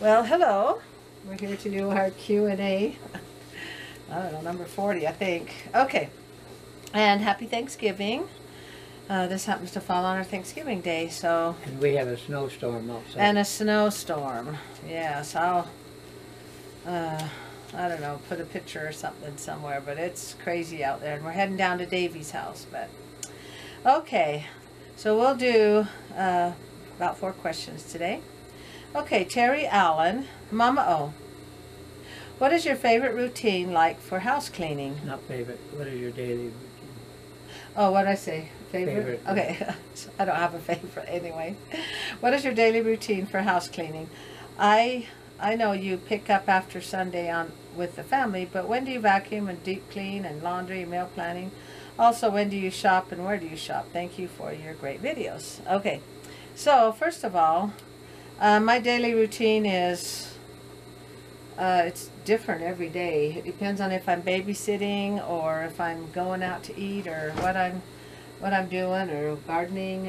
Well, hello. We're here to do our Q&A. I don't know, number 40, I think. Okay. And happy Thanksgiving. This happens to fall on our Thanksgiving Day, so... And we have a snowstorm also. And a snowstorm. Yes, I'll... I don't know, put a picture or something somewhere, but it's crazy out there. And we're heading down to Davey's house, but... Okay. So we'll do about 4 questions today. Okay, Terry Allen, Mama O. What is your favorite routine like for house cleaning? Not favorite. What is your daily routine? Oh, what did I say? Favorite? Okay. I don't have a favorite anyway. What is your daily routine for house cleaning? I know you pick up after Sunday on with the family, but when do you vacuum and deep clean and laundry and meal planning? Also, when do you shop and where do you shop? Thank you for your great videos. Okay. So, first of all, my daily routine is, it's different every day. It depends on if I'm babysitting or if I'm going out to eat or what I'm doing or gardening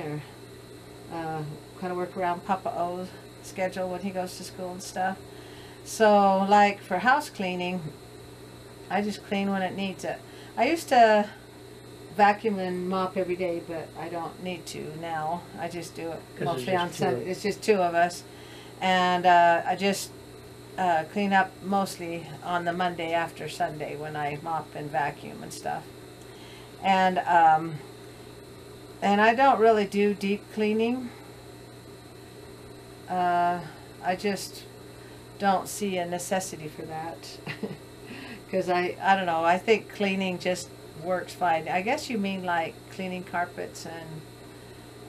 or kind of work around Papa O's schedule when he goes to school and stuff. So, like for house cleaning, I just clean when it needs it. I used to vacuum and mop every day, but I don't need to now. I just do it mostly on Sunday. It's just two of us, and I just clean up mostly on the Monday after Sunday when I mop and vacuum and stuff. And I don't really do deep cleaning. I just don't see a necessity for that because I don't know. I think cleaning just works fine. I guess you mean like cleaning carpets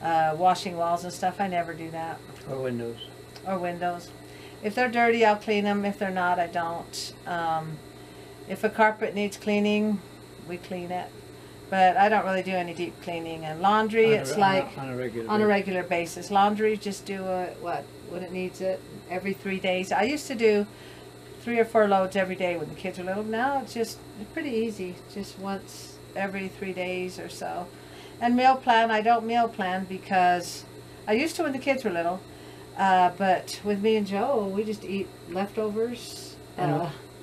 and washing walls and stuff. I never do that. Or windows. Or windows. If they're dirty, I'll clean them. If they're not, I don't. If a carpet needs cleaning, we clean it. But I don't really do any deep cleaning. And laundry, it's like on a regular basis. Laundry, just do it when it needs it every 3 days. I used to do 3 or 4 loads every day when the kids are little. Now it's just pretty easy, just once every 3 days or so. And meal plan, I don't meal plan because I used to when the kids were little, but with me and Joe, we just eat leftovers.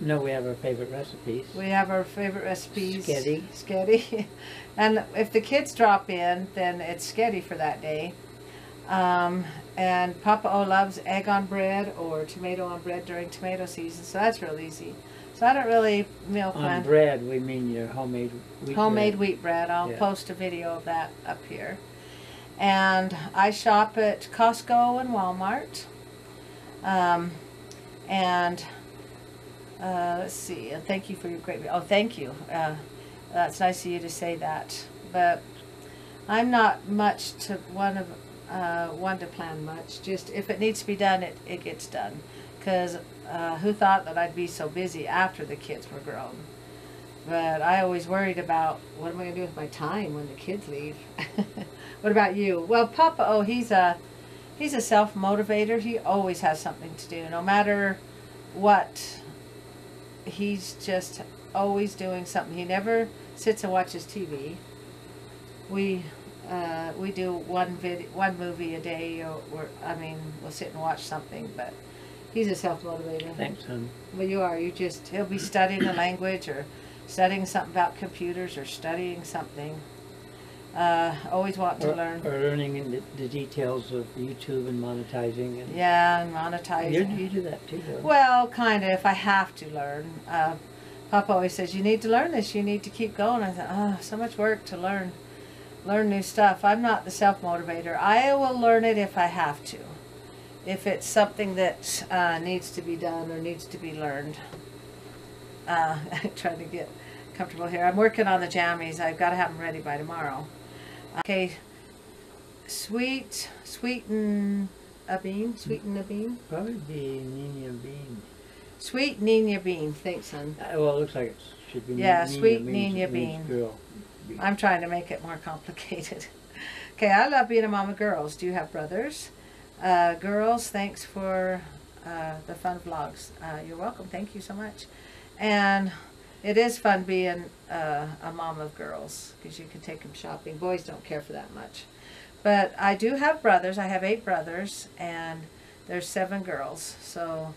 No, we have our favorite recipes. We have our favorite recipes. Sketty. Sketty. And if the kids drop in, then it's sketty for that day. And Papa O loves egg on bread or tomato on bread during tomato season, so that's real easy. So I don't really meal plan. On bread, we mean your homemade wheat bread. Wheat bread. I'll post a video of that up here. And I shop at Costco and Walmart. Let's see. And thank you for your great video. Oh, thank you. That's nice of you to say that. But I'm not much to one to plan much. Just if it needs to be done, it gets done. Because who thought that I'd be so busy after the kids were grown? But I always worried about what am I going to do with my time when the kids leave. What about you? Well, Papa O, he's a self-motivator. He always has something to do, no matter what. He's just always doing something. He never sits and watches TV. We do one movie a day, or I mean, we'll sit and watch something. But he's a self-motivator. Thanks, honey. Well, you are. You just he'll be studying a language, or studying something about computers, or studying something. Always want to learn. Or learning in the details of YouTube and monetizing. And yeah, and monetizing. You do that too. Though. Well, kind of. If I have to learn, Papa always says, "You need to learn this. You need to keep going." I thought, "Oh, so much work to learn." Learn new stuff. I'm not the self-motivator. I will learn it if I have to. If it's something that needs to be done or needs to be learned. I'm trying to get comfortable here. I'm working on the jammies. I've got to have them ready by tomorrow. Okay. Sweeten a bean? Probably be Nina bean. Sweet Nina bean. Thanks, son. Well, it looks like it should be Nina sweet Nina bean. Girl. I'm trying to make it more complicated. Okay, I love being a mom of girls. Do you have brothers? Girls, thanks for the fun vlogs. You're welcome. Thank you so much. And it is fun being a mom of girls because you can take them shopping. Boys don't care for that much. But I do have brothers. I have 8 brothers, and There's 7 girls, so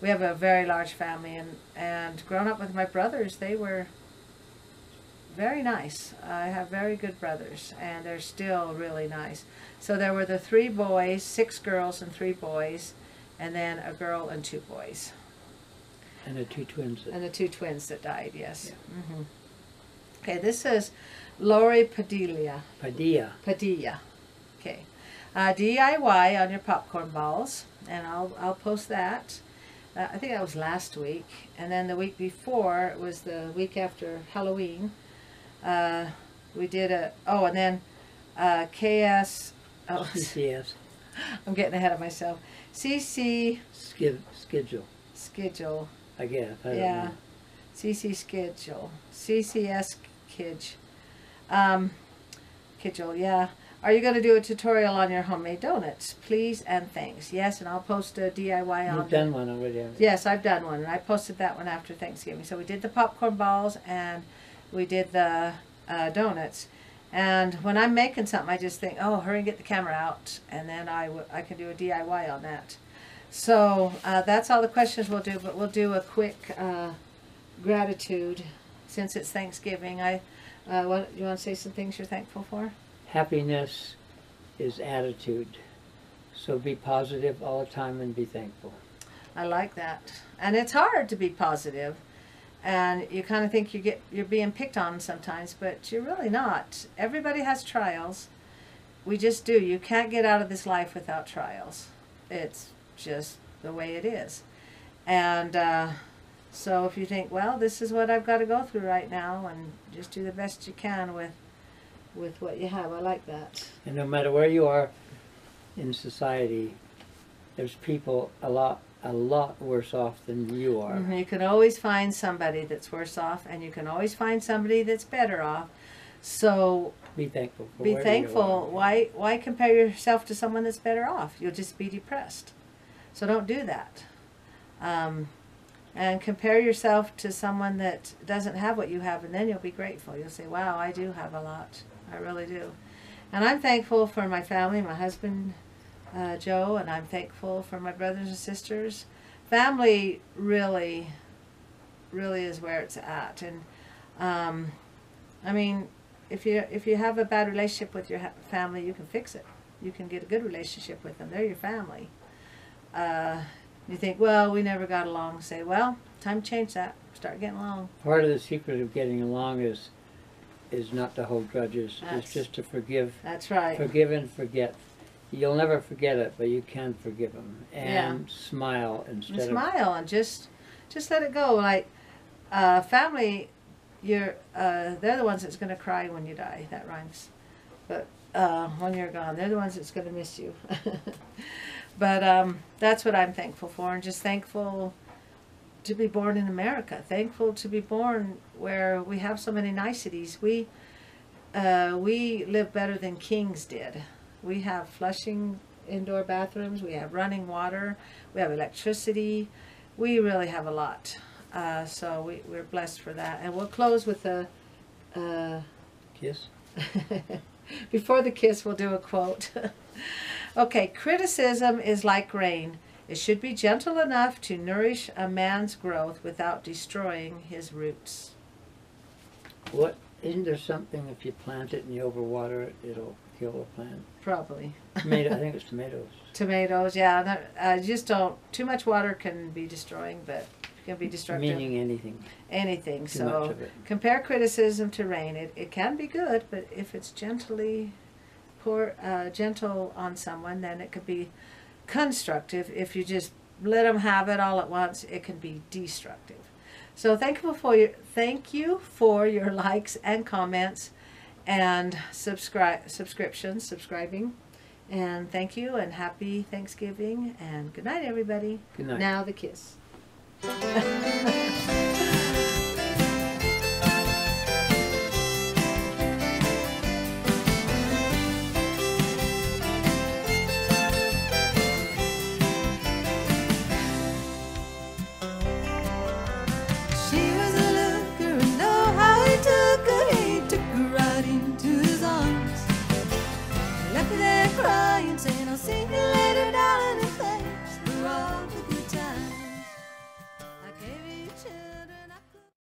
we have a very large family, and growing up with my brothers, they were very nice. I have very good brothers, and they're still really nice. So there were the 3 boys, 6 girls and 3 boys, and then a girl and 2 boys. And the 2 twins. And the 2 twins that died, yes. Yeah. Mm-hmm. Okay, this is Lori Padilla. Padilla. Padilla. Okay. DIY on your popcorn balls, and I'll post that. I think that was last week, and then the week before, it was the week after Halloween. We did a, oh, and then KS, oh, CCS. I'm getting ahead of myself. CC. Schedule. Schedule. I guess. I yeah. Don't know. CC schedule. CCS Kidge. Kidgel, yeah. Are you going to do a tutorial on your homemade donuts? Please and thanks. Yes, and I'll post a DIY on. You've done one already, haven't you? Yes, I've done one, and I posted that one after Thanksgiving. So we did the popcorn balls, and we did the donuts. And when I'm making something, I just think, oh, hurry and get the camera out, and then I can do a DIY on that. So that's all the questions we'll do, but we'll do a quick gratitude since it's Thanksgiving. What, you want to say some things you're thankful for? Happiness is attitude, so be positive all the time and be thankful. I like that, and it's hard to be positive, and you kind of think you're being picked on sometimes, but you're really not. Everybody has trials. We just do. You can't get out of this life without trials. It's just the way it is, and so if you think, well, this is what I've got to go through right now, and just do the best you can with what you have. I like that. And no matter where you are in society, there's people a lot worse off than you are. Mm-hmm. You can always find somebody that's worse off, and you can always find somebody that's better off. So be thankful. Be thankful. Why compare yourself to someone that's better off? You'll just be depressed. So don't do that. And compare yourself to someone that doesn't have what you have, and then you'll be grateful. You'll say, wow, I do have a lot. I really do. And I'm thankful for my family, my husband, Joe, and I'm thankful for my brothers and sisters. Family really, really is where it's at. And, I mean, if you have a bad relationship with your family, you can fix it. You can get a good relationship with them. They're your family. You think, well, we never got along. Say, well, time to change that. Start getting along. Part of the secret of getting along is not to hold grudges. It's just to forgive. That's right. Forgive and forget. You'll never forget it, but you can forgive them. And yeah. Smile instead of... Smile and just let it go. Like, family, they're the ones that's going to cry when you die. That rhymes. But when you're gone, they're the ones that's going to miss you. But that's what I'm thankful for, and just thankful to be born in America. Thankful to be born where we have so many niceties. We live better than kings did. We have flushing indoor bathrooms. We have running water. We have electricity. We really have a lot. So we're blessed for that. And we'll close with a... kiss. Before the kiss, we'll do a quote. Okay, criticism is like rain. It should be gentle enough to nourish a man's growth without destroying his roots. What, isn't there something, if you plant it and you overwater it, it'll kill a plant? Probably. Tomato, I think it's tomatoes. Tomatoes, yeah. Not, just don't, too much water can be destroying, but can be destructive. Meaning anything. Anything. Too much of it. Compare criticism to rain. It can be good, but if it's gently... gentle on someone, then it could be constructive. If you just let them have it all at once, it can be destructive. So thank you for your likes and comments and subscribing, and thank you, and happy Thanksgiving, and good night, everybody. Good night. Now the kiss. Crying, saying I'll see you later.